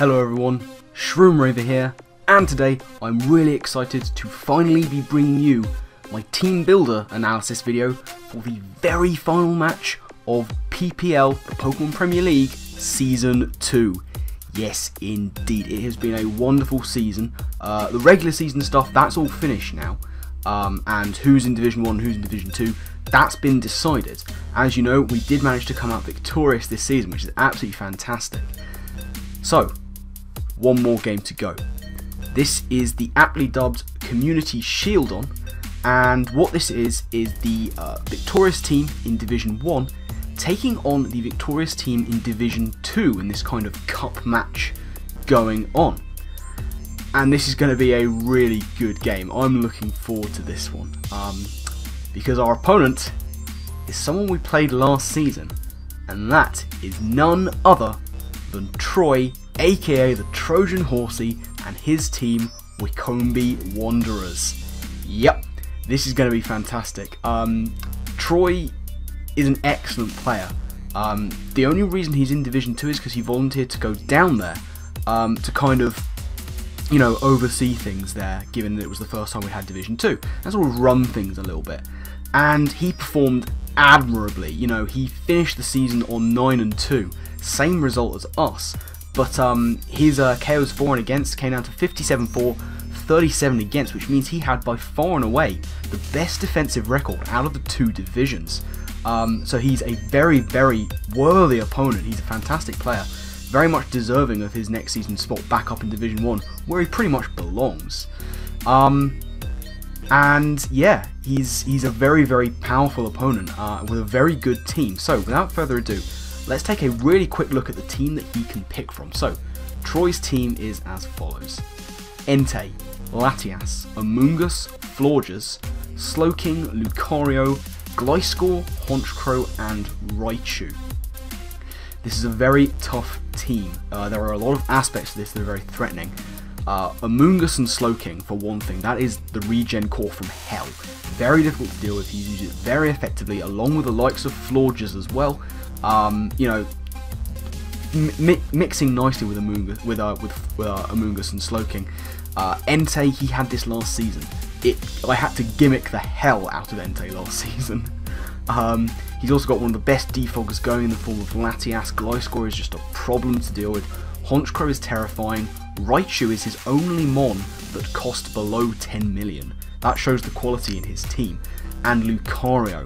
Hello everyone, Shroomraver here, and today I'm really excited to finally be bringing you my team builder analysis video for the very final match of PPL, Pokemon Premier League Season 2. Yes indeed, it has been a wonderful season. The regular season stuff, that's all finished now, and who's in Division 1, who's in Division 2, that's been decided. As you know, we did manage to come out victorious this season, which is absolutely fantastic. So, one more game to go. This is the aptly dubbed Community Shieldon, and what this is the victorious team in Division 1 taking on the victorious team in Division 2 in this kind of cup match going on. And this is going to be a really good game. I'm looking forward to this one, because our opponent is someone we played last season, and that is none other than Troy, aka the Trojan Horsea, and his team Wycombee Wanderers. Yep, this is going to be fantastic. Troy is an excellent player. The only reason he's in Division 2 is because he volunteered to go down there to kind of, you know, oversee things there, given that it was the first time we had Division 2. That's all, run things a little bit. And he performed admirably. You know, he finished the season on 9-2, same result as us, but his KOs for and against came down to 57 for, 37 against, which means he had by far and away the best defensive record out of the two divisions. So he's a very, very worthy opponent. He's a fantastic player, very much deserving of his next season spot back up in Division 1, where he pretty much belongs. And yeah, he's a very, very powerful opponent with a very good team. So without further ado, let's take a really quick look at the team that he can pick from. So, Troy's team is as follows: Entei, Latias, Amoonguss, Florges, Slowking, Lucario, Gliscor, Honchkrow, and Raichu. This is a very tough team. There are a lot of aspects to this that are very threatening. Amoonguss and Slowking, for one thing, that is the regen core from hell. Very difficult to deal with. He uses it very effectively, along with the likes of Florges as well. You know, mixing nicely with Amoonguss, with Amoonguss and Slowking. Entei, he had this last season. I had to gimmick the hell out of Entei last season. He's also got one of the best defoggers going in the form of Latias. Gliscor is just a problem to deal with. Honchkrow is terrifying. Raichu is his only mon that cost below 10 million. That shows the quality in his team. And Lucario.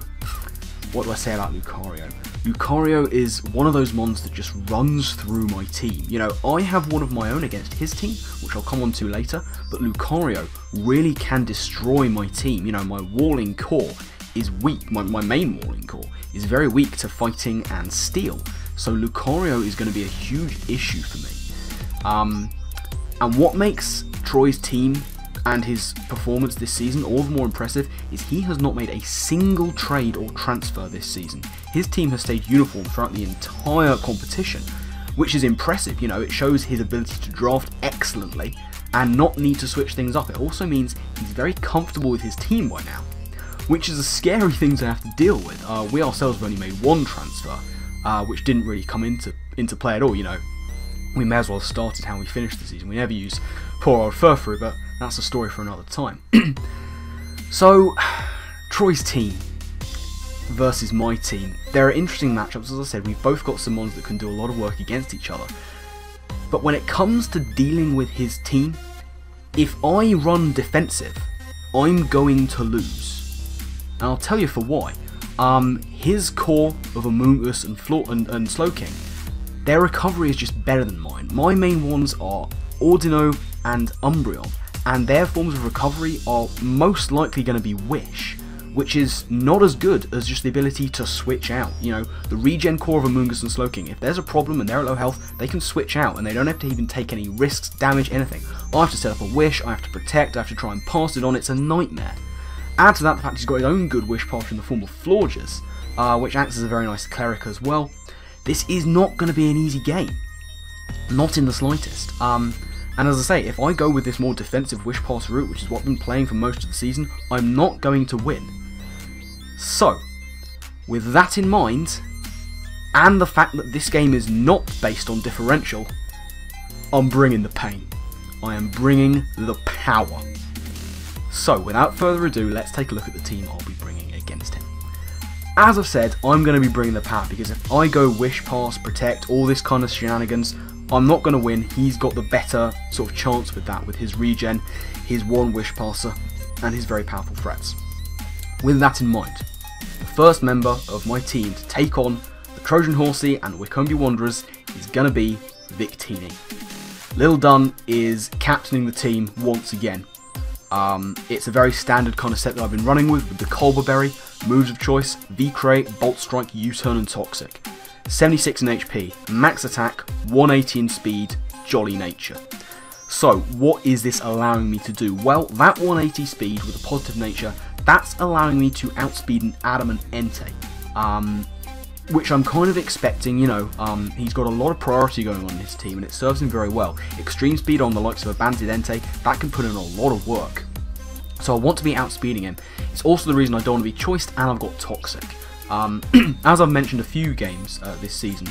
What do I say about Lucario? Lucario is one of those mons that just runs through my team. You know, I have one of my own against his team, which I'll come on to later, but Lucario really can destroy my team. You know, my walling core is weak. My main walling core is very weak to fighting and steel, so Lucario is going to be a huge issue for me. And what makes Troy's team and his performance this season all the more impressive is he has not made a single trade or transfer this season. His team has stayed uniform throughout the entire competition, which is impressive. You know, it shows his ability to draft excellently and not need to switch things up. It also means he's very comfortable with his team by now, which is a scary thing to have to deal with. We ourselves have only made one transfer, which didn't really come into play at all. You know, we may as well have started how we finished the season. We never used poor old Furfru, but that's a story for another time. So, Troy's team versus my team. There are interesting matchups. As I said, we've both got some mons that can do a lot of work against each other. But when it comes to dealing with his team, if I run defensive, I'm going to lose. And I'll tell you for why. His core of Amoonguss and Slowking, their recovery is just better than mine. My main ones are Ordino and Umbreon, and their forms of recovery are most likely going to be Wish, which is not as good as just the ability to switch out. You know, the regen core of Amoonguss and Slowking, if there's a problem and they're at low health, they can switch out and they don't have to even take any risks, damage, anything. I have to set up a Wish, I have to protect, I have to try and pass it on. It's a nightmare. Add to that the fact he's got his own good Wish path in the form of Florges, which acts as a very nice cleric as well. This is not going to be an easy game. Not in the slightest. And as I say, if I go with this more defensive wish pass route, which is what I've been playing for most of the season, I'm not going to win. So, with that in mind, and the fact that this game is not based on differential, I'm bringing the pain. I am bringing the power. So without further ado, let's take a look at the team I'll be bringing against him. As I've said, I'm going to be bringing the power, because if I go Wish, Pass, Protect, all this kind of shenanigans, I'm not going to win. He's got the better sort of chance with that, with his regen, his one Wish Passer, and his very powerful threats. With that in mind, the first member of my team to take on the Trojan Horsea and Wycombee Wanderers is going to be Victini. Lil Dunn is captaining the team once again. It's a very standard kind of set that I've been running with the Colbur Berry, moves of choice, V-create, Bolt Strike, U-turn and Toxic. 76 in HP, max attack, 180 in speed, jolly nature. So what is this allowing me to do? Well, that 180 speed with a positive nature, that's allowing me to outspeed an adamant Entei. Which I'm kind of expecting, you know, he's got a lot of priority going on in his team and it serves him very well. Extreme speed on the likes of a Banded Entei, that can put in a lot of work. So I want to be outspeeding him. It's also the reason I don't want to be choiced, and I've got Toxic. As I've mentioned a few games this season,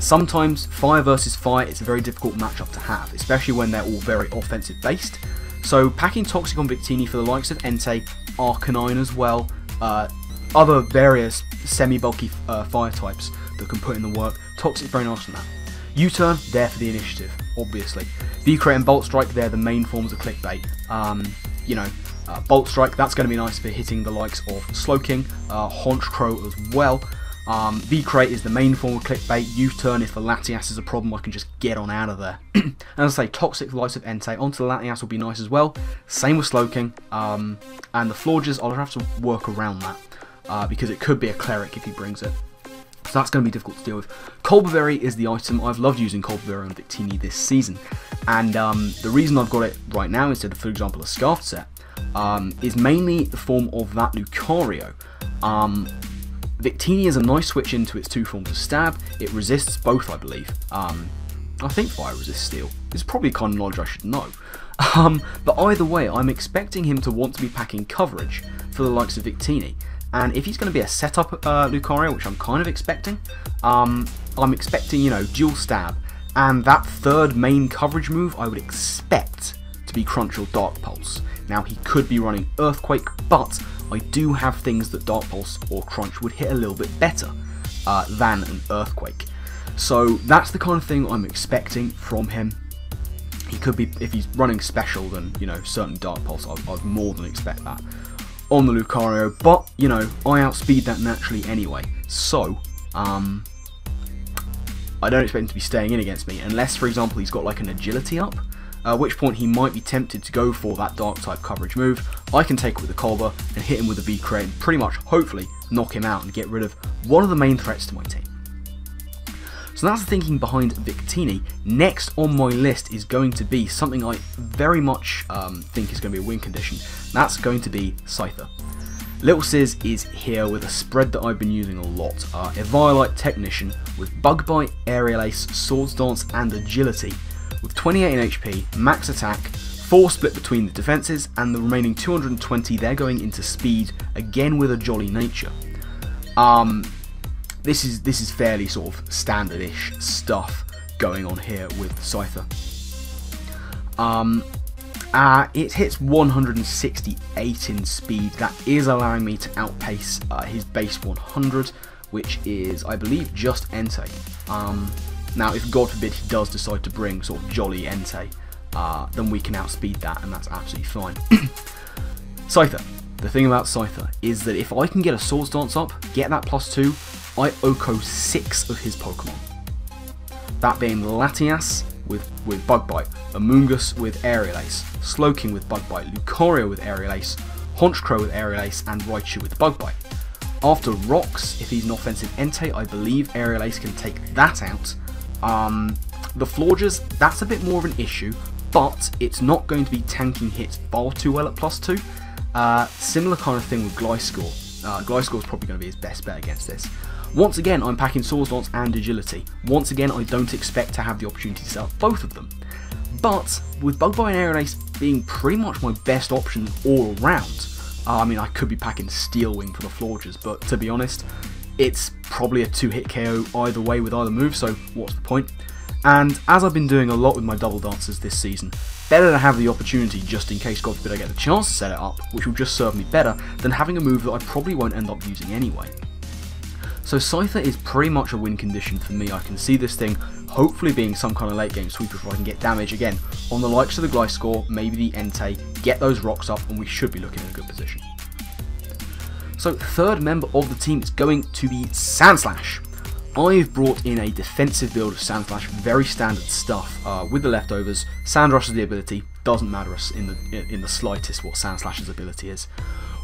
sometimes fire versus fire is a very difficult matchup to have, especially when they're all very offensive based. So packing Toxic on Victini for the likes of Entei, Arcanine as well, other various semi-bulky fire types that can put in the work. Toxic's very nice on that. U-turn, there for the initiative, obviously. V-create and Bolt Strike, they're the main forms of clickbait. You know, Bolt Strike, that's going to be nice for hitting the likes of Slowking, Honchkrow as well. V-create is the main form of clickbait. U-turn, if the Latias is a problem, I can just get on out of there. And as I say, Toxic, the likes of Entei, onto the Latias will be nice as well. Same with Slowking, and the Florges, I'll have to work around that. Because it could be a cleric if he brings it. So that's going to be difficult to deal with. Colbur Berry is the item. I've loved using Colbur Berry on Victini this season. And the reason I've got it right now instead of, for example, a Scarfed set, is mainly the form of that Lucario. Victini is a nice switch into its two forms of stab. It resists both, I believe. I think fire resists steel. It's probably the kind of knowledge I should know. But either way, I'm expecting him to want to be packing coverage for the likes of Victini. And if he's going to be a setup Lucario, which I'm kind of expecting, I'm expecting, you know, dual stab. And that third main coverage move, I would expect to be Crunch or Dark Pulse. Now, he could be running Earthquake, but I do have things that Dark Pulse or Crunch would hit a little bit better than an Earthquake. So that's the kind of thing I'm expecting from him. He could be, if he's running special, then, you know, certainly Dark Pulse, I'd more than expect that on the Lucario, but, you know, I outspeed that naturally anyway, so I don't expect him to be staying in against me, unless, for example, he's got like an agility up, at which point he might be tempted to go for that Dark-type coverage move. I can take it with the Colbur and hit him with a V-Crate and pretty much, hopefully, knock him out and get rid of one of the main threats to my team. So that's the thinking behind Victini. Next on my list is going to be something I very much think is going to be a win condition. That's going to be Scyther. Little Sizz is here with a spread that I've been using a lot. A Violite Technician with Bug Bite, Aerial Ace, Swords Dance and Agility with 28 in HP, max attack, 4 split between the defences, and the remaining 220 they're going into speed, again with a jolly nature. This is fairly sort of standard-ish stuff going on here with Scyther. It hits 168 in speed. That is allowing me to outpace his base 100, which is, I believe, just Entei. Now, if God forbid he does decide to bring sort of jolly Entei, then we can outspeed that, and that's absolutely fine. Scyther. The thing about Scyther is that if I can get a Swords Dance up, get that +2, I Oko 6 of his Pokemon. That being Latias with Bug Bite, Amoonguss with Aerial Ace, Slowking with Bug Bite, Lucario with Aerial Ace, Honchkrow with Aerial Ace, and Raichu with Bug Bite. After Rocks, if he's an offensive Entei, I believe Aerial Ace can take that out. The Florges, that's a bit more of an issue, but it's not going to be tanking hits far too well at +2. Similar kind of thing with Gliscor. Gliscor's probably going to be his best bet against this. Once again, I'm packing Swords Dance and Agility. Once again, I don't expect to have the opportunity to set up both of them. But with Bug Bite and Aerial Ace being pretty much my best option all around, I mean, I could be packing Steel Wing for the Florges, but to be honest, it's probably a 2-hit KO either way with either move, so what's the point? And as I've been doing a lot with my double dancers this season, better to have the opportunity just in case, God forbid, I get the chance to set it up, which will just serve me better than having a move that I probably won't end up using anyway. So Scyther is pretty much a win condition for me. I can see this thing hopefully being some kind of late game sweeper if I can get damage again on the likes of the Gliscor, maybe the Entei, get those rocks up and we should be looking in a good position. So third member of the team is going to be Sandslash. I've brought in a defensive build of Sandslash, very standard stuff with the leftovers. Sandrush is the ability, doesn't matter us in the slightest what Sandslash's ability is.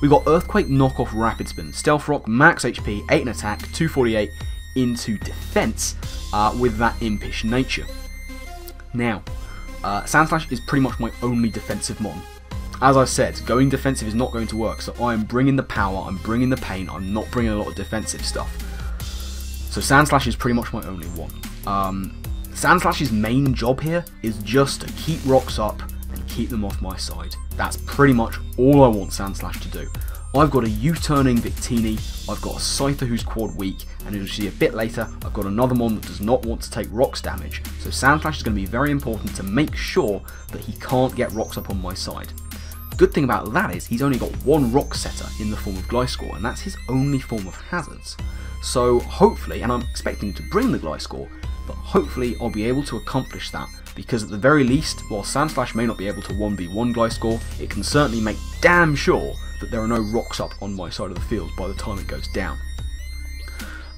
We've got Earthquake, Knockoff, Rapid Spin, Stealth Rock, max HP, 8 in attack, 248 into defense with that impish nature. Now, Sandslash is pretty much my only defensive mon. As I said, going defensive is not going to work, so I'm bringing the power, I'm bringing the pain, I'm not bringing a lot of defensive stuff. So Sandslash is pretty much my only one. Sandslash's main job here is just to keep rocks up and keep them off my side. That's pretty much all I want Sandslash to do. I've got a U-turning Victini, I've got a Scyther who's quad weak, and as you'll see a bit later, I've got another mon that does not want to take rocks damage. So Sandslash is going to be very important to make sure that he can't get rocks up on my side. Good thing about that is he's only got one rock setter in the form of Gliscor, and that's his only form of hazards. So hopefully, and I'm expecting to bring the Gliscor, but hopefully I'll be able to accomplish that, because at the very least, while Sandslash may not be able to 1v1 Gliscor, it can certainly make damn sure that there are no rocks up on my side of the field by the time it goes down.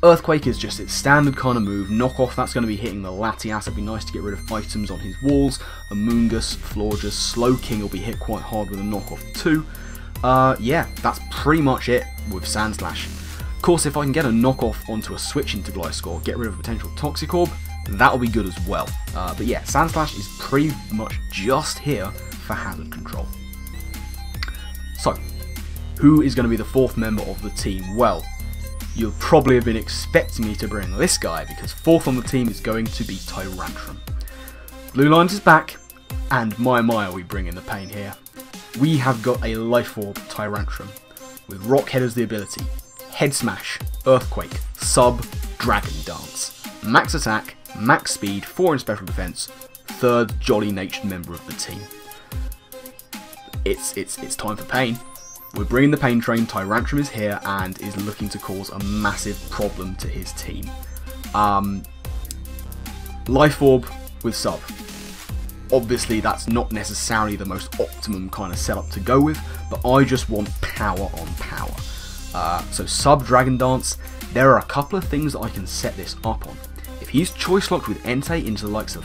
Earthquake is just its standard kind of move. Knockoff, that's going to be hitting the Latias. It'd be nice to get rid of items on his walls. Amoonguss, Florges, Slowking will be hit quite hard with a knockoff too. Yeah, that's pretty much it with Sandslash. Of course, if I can get a knockoff onto a switch into Gliscor, get rid of a potential Toxicorp, that'll be good as well. But yeah, Sandslash is pretty much just here for hazard control. So, who is going to be the fourth member of the team? Well, you'll probably have been expecting me to bring this guy, because fourth on the team is going to be Tyrantrum. Blue Lions is back, and my are we bringing the pain here. We have got a Life Orb Tyrantrum, with Rock Head as the ability, Head Smash, Earthquake, Sub, Dragon Dance, max attack, max speed, 4 in special defense, third jolly natured member of the team. It's time for pain. We're bringing the pain train. Tyrantrum is here and is looking to cause a massive problem to his team. Life Orb with Sub. Obviously that's not necessarily the most optimum kind of setup to go with, but I just want power on power. So Sub, Dragon Dance, there are a couple of things that I can set this up on. If he's Choice Locked with Entei into the likes of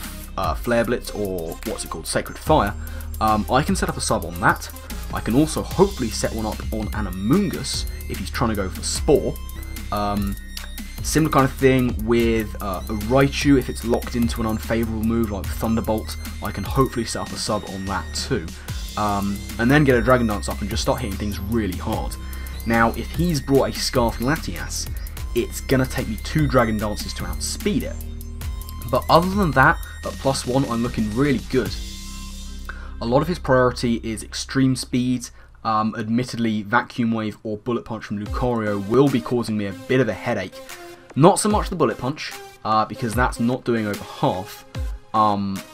Flare Blitz or what's it called, Sacred Fire, I can set up a Sub on that. I can also hopefully set one up on an Amoonguss if he's trying to go for Spore. Similar kind of thing with a Raichu if it's locked into an unfavourable move like Thunderbolt. I can hopefully set up a Sub on that too. And then get a Dragon Dance up and just start hitting things really hard. Now if he's brought a Scarf Latias, it's going to take me 2 Dragon Dances to outspeed it. But other than that, at +1 I'm looking really good. A lot of his priority is extreme speed. Admittedly, Vacuum Wave or Bullet Punch from Lucario will be causing me a bit of a headache. Not so much the Bullet Punch, because that's not doing over half.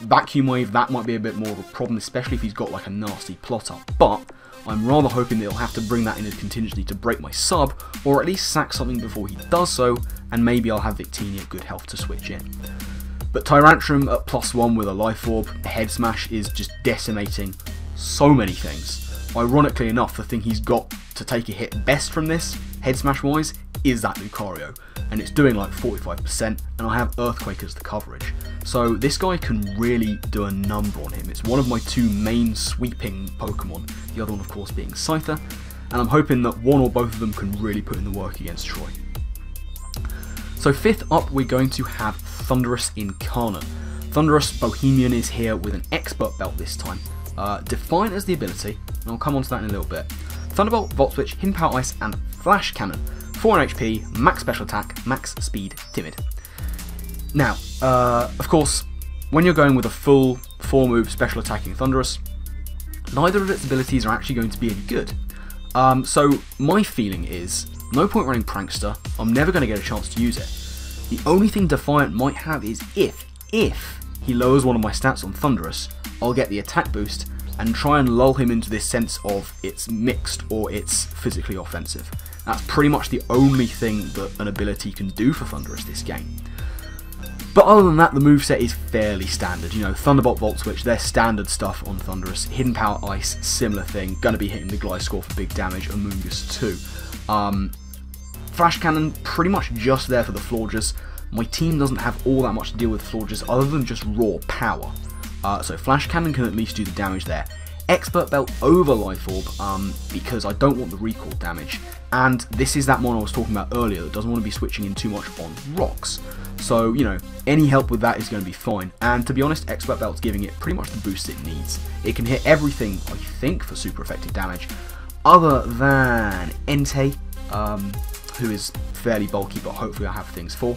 Vacuum Wave, that might be a bit more of a problem, especially if he's got like a nasty plot up. But I'm rather hoping that he'll have to bring that in as contingency to break my Sub, or at least sack something before he does so, and maybe I'll have Victini at good health to switch in. But Tyrantrum at +1 with a Life Orb, Head Smash is just decimating so many things. Ironically enough, the thing he's got to take a hit best from this, Head Smash wise, is that Lucario. And it's doing like 45%, and I have Earthquake as the coverage. So this guy can really do a number on him. It's one of my 2 main sweeping Pokemon, the other one of course being Scyther. And I'm hoping that one or both of them can really put in the work against Troy. So fifth up, we're going to have Thundurus Incarnate. Thundurus Bohemian is here with an Expert Belt this time. Defiant is the ability, and I'll come on to that in a little bit. Thunderbolt, Volt Switch, Hidden Power Ice, and Flash Cannon. 4 in HP, max special attack, max speed, timid. Now, of course, when you're going with a full 4-move special attacking Thundurus, neither of its abilities are actually going to be any good. So my feeling is, no point running Prankster, I'm never going to get a chance to use it. The only thing Defiant might have is if if he lowers one of my stats on Thundurus, I'll get the attack boost and try and lull him into this sense of it's mixed or it's physically offensive. That's pretty much the only thing that an ability can do for Thundurus this game. But other than that, the moveset is fairly standard. You know, Thunderbolt, Volt Switch, they're standard stuff on Thundurus. Hidden Power Ice, similar thing. Gonna be hitting the Gliscor for big damage, Amoonguss too. Flash Cannon, pretty much just there for the Florges. My team doesn't have all that much to deal with Florges other than just raw power. So Flash Cannon can at least do the damage there. Expert Belt over Life Orb, because I don't want the recoil damage. And this is that one I was talking about earlier that doesn't want to be switching in too much on rocks. So, you know, any help with that is going to be fine. And to be honest, Expert Belt's giving it pretty much the boost it needs. It can hit everything, I think, for super effective damage, other than Entei, who is fairly bulky, but hopefully I have things for.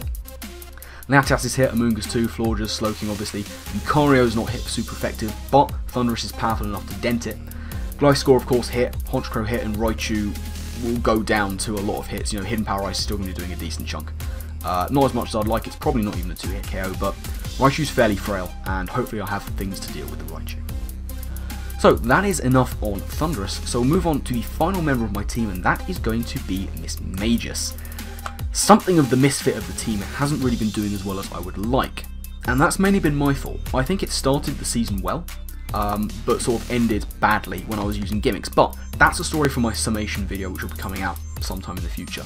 Latias is hit, Amoonguss too, Florges, Slowking obviously. Lucario's not hit for super effective, but Thundurus is powerful enough to dent it. Gliscor, of course, hit, Honchkrow hit, and Raichu will go down to a lot of hits. You know, Hidden Power Ice is still going to be doing a decent chunk. Not as much as I'd like, it's probably not even a 2-hit KO, but Raichu's fairly frail, and hopefully I'll have things to deal with the Raichu. So that is enough on Thundurus, so we'll move on to the final member of my team, and that is going to be Mismagius. Something of the misfit of the team hasn't really been doing as well as I would like, and that's mainly been my fault. I think it started the season well, but sort of ended badly when I was using gimmicks, but that's a story for my summation video which will be coming out sometime in the future.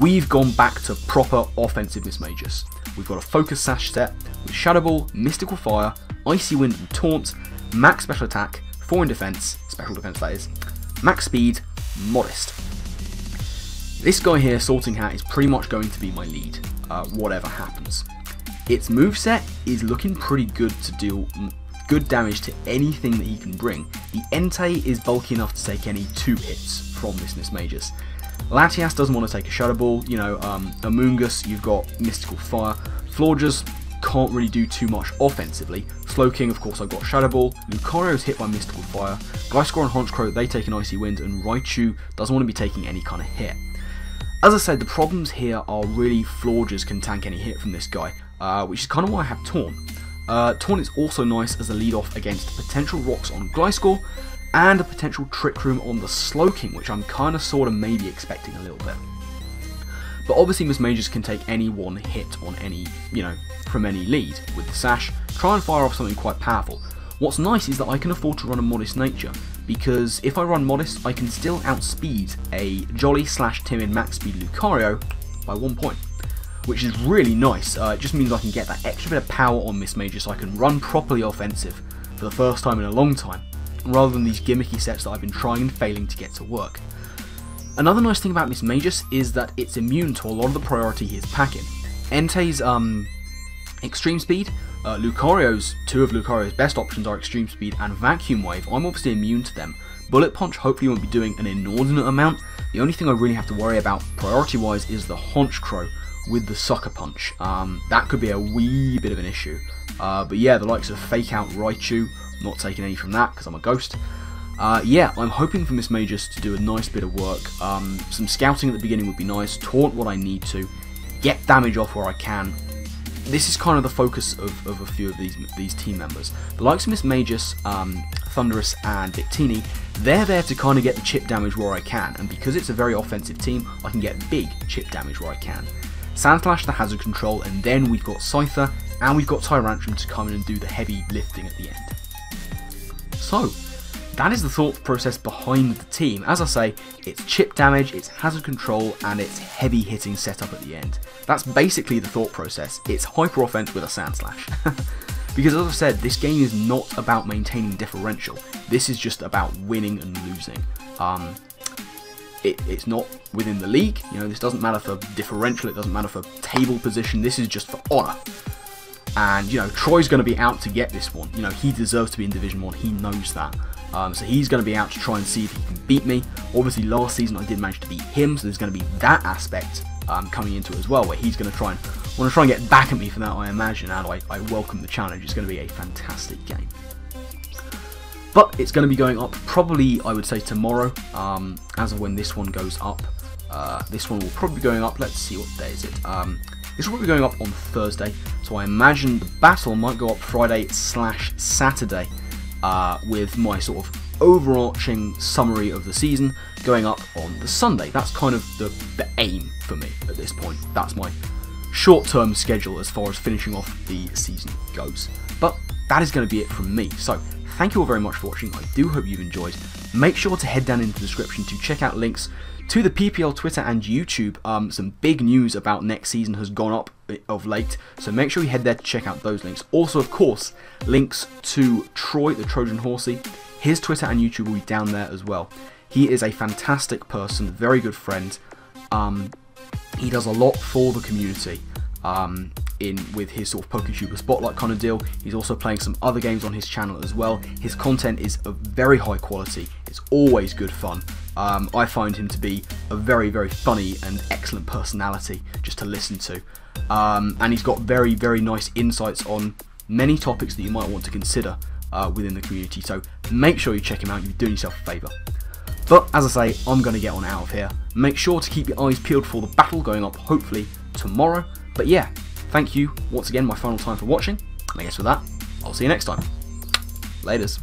We've gone back to proper offensive Mismagius. We've got a Focus Sash set with Shadow Ball, Mystical Fire, Icy Wind and Taunt, max special attack, 4 in defense, special defense that is, max speed, modest. This guy here, Sorting Hat, is pretty much going to be my lead, whatever happens. Its moveset is looking pretty good to deal good damage to anything that he can bring. The Entei is bulky enough to take any 2 hits from this Mismagius. Latias doesn't want to take a Shadow Ball, you know, Amoonguss, you've got Mystical Fire. Florges can't really do too much offensively. Slowking, of course, I've got Shadow Ball. Lucario's hit by Mystical Fire. Gliscor and Honchkrow, they take an Icy Wind, and Raichu doesn't want to be taking any kind of hit. As I said, the problems here are really Florges can tank any hit from this guy, which is kind of why I have Taunt. Taunt is also nice as a lead-off against potential rocks on Gliscor, and a potential Trick Room on the Slowking, which I'm kind of sort of maybe expecting a little bit. But obviously Mismagius can take any 1 hit on any, you know, from any lead with the Sash, try and fire off something quite powerful. What's nice is that I can afford to run a Modest Nature, because if I run Modest, I can still outspeed a Jolly/Timid max speed Lucario by 1 point, which is really nice. It just means I can get that extra bit of power on Mismagius, so I can run properly offensive for the first time in a long time, rather than these gimmicky sets that I've been trying and failing to get to work. Another nice thing about Mismagius is that it's immune to a lot of the priority he is packing. Entei's extreme speed, two of Lucario's best options are extreme speed and vacuum wave. I'm obviously immune to them. Bullet Punch hopefully won't be doing an inordinate amount. The only thing I really have to worry about priority wise is the Honchkrow with the Sucker Punch. That could be a wee bit of an issue. But yeah, the likes of Fake Out Raichu, not taking any from that because I'm a ghost. Yeah, I'm hoping for Mismagius to do a nice bit of work. Some scouting at the beginning would be nice, taunt what I need to, get damage off where I can. This is kind of the focus of a few of these team members. The likes of Mismagius, Thundurus and Victini, they're there to kind of get the chip damage where I can, and because it's a very offensive team, I can get big chip damage where I can. Sandslash the hazard control, and then we've got Scyther, and we've got Tyrantrum to come in and do the heavy lifting at the end. So, that is the thought process behind the team. As I say, it's chip damage, it's hazard control, and it's heavy hitting setup at the end. That's basically the thought process. It's hyper offense with a Sandslash. Because as I've said, this game is not about maintaining differential. This is just about winning and losing. It's not within the league. You know, this doesn't matter for differential, it doesn't matter for table position, this is just for honor. And, you know, Troy's going to be out to get this one. You know, he deserves to be in Division 1. He knows that. So he's going to be out to try and see if he can beat me. Obviously, last season I did manage to beat him, so there's going to be that aspect coming into it as well, where he's going to try and get back at me for that, I imagine, and I welcome the challenge. It's going to be a fantastic game. But it's going to be going up probably, I would say, tomorrow, as of when this one goes up. This one will probably be going up, let's see, what day is it? This will be going up on Thursday, so I imagine the battle might go up Friday/Saturday, with my sort of overarching summary of the season going up on the Sunday. That's kind of the aim for me at this point. That's my short-term schedule as far as finishing off the season goes. But that is going to be it from me. So thank you all very much for watching. I do hope you've enjoyed. Make sure to head down into the description to check out links to the PPL Twitter and YouTube. Some big news about next season has gone up of late, so make sure you head there to check out those links. Also, of course, links to Troy, the Trojan Horsea. His Twitter and YouTube will be down there as well. He is a fantastic person, very good friend. He does a lot for the community with his sort of PokeTuber Spotlight kind of deal. He's also playing some other games on his channel as well. His content is of very high quality. It's always good fun. I find him to be a very, very funny and excellent personality just to listen to. And he's got very, very nice insights on many topics that you might want to consider within the community. So make sure you check him out. You're doing yourself a favour. But as I say, I'm going to get on out of here. Make sure to keep your eyes peeled for the battle going up hopefully tomorrow. But yeah, thank you once again, my final time for watching. And I guess with that, I'll see you next time. Laters.